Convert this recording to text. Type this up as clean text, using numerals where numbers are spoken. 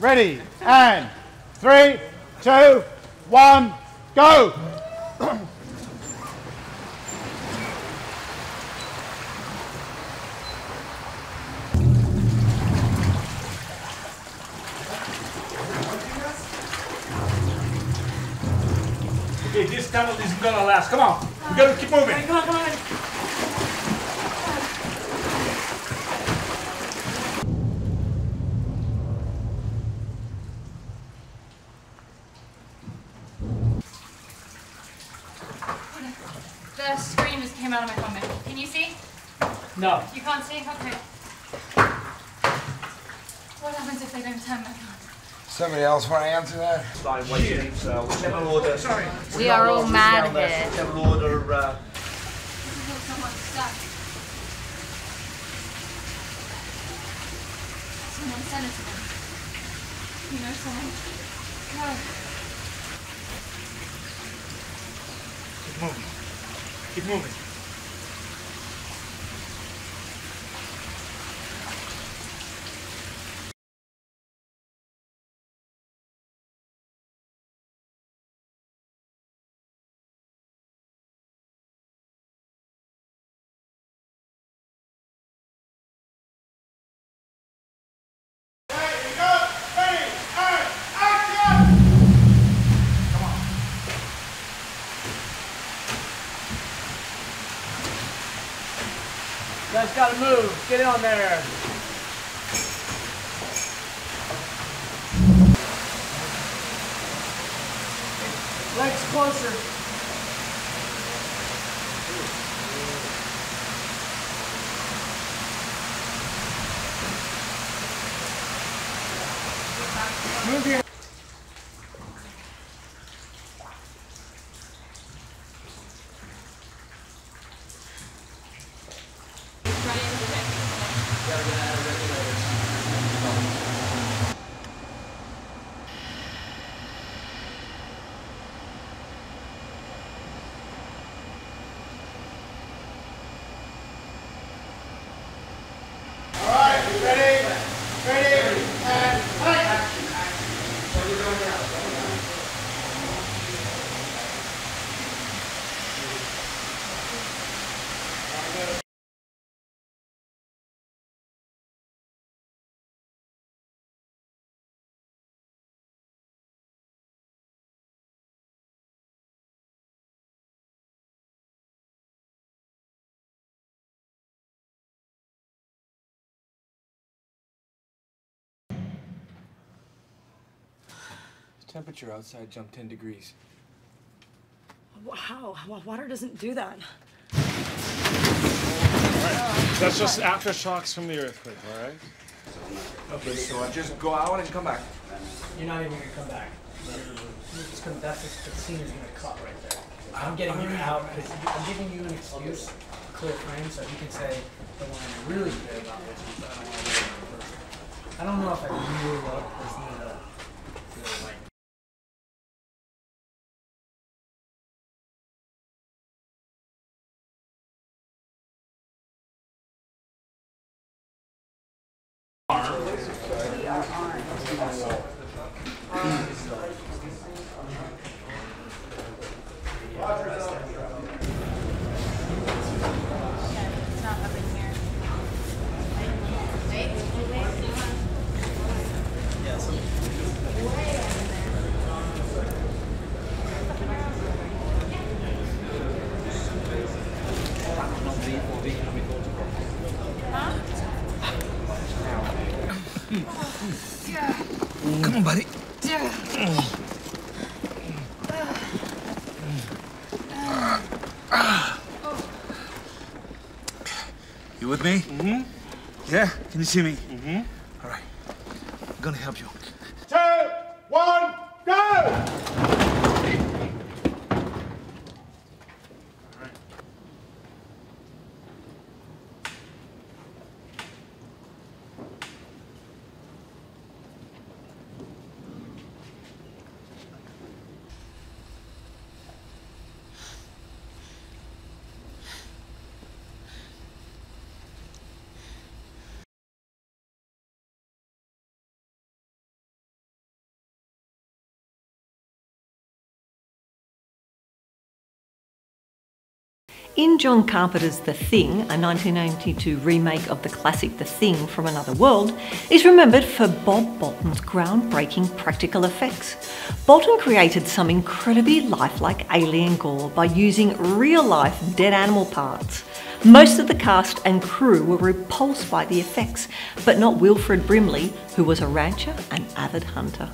Ready, and 3, 2, 1, go! Okay, this tunnel isn't gonna last. Come on, we gotta keep moving. Come on, come on. The screen just came out of my helmet. Can you see? No. You can't see? Okay. What happens if they don't turn back on? Somebody else want to answer that? Whichever order. Sorry. We are all mad here. Whichever order. Someone's stuck. Someone sent it to them. You know someone. Go. Keep moving. Keep moving. That's gotta move. Get on there. Legs closer. Move here. Temperature outside jumped 10 degrees. Wow, well, water doesn't do that. Right. That's just aftershocks from the earthquake, all right? Okay, so I just go out and come back. You're not even gonna come back. That's the scene is gonna cut right there. I'm getting you out. I'm giving you an excuse, a clear frame, so you can say the one I really care about, which is I don't want to be another person. I don't know if I really love a person that like. Come on, buddy. You with me? Mm-hmm. Yeah? Can you see me? Mm-hmm. All right. I'm gonna help you. 2, 1, go! All right. In John Carpenter's The Thing, a 1982 remake of the classic The Thing from Another World, is remembered for Bob Bolton's groundbreaking practical effects. Bolton created some incredibly lifelike alien gore by using real-life dead animal parts. Most of the cast and crew were repulsed by the effects, but not Wilfred Brimley, who was a rancher and avid hunter.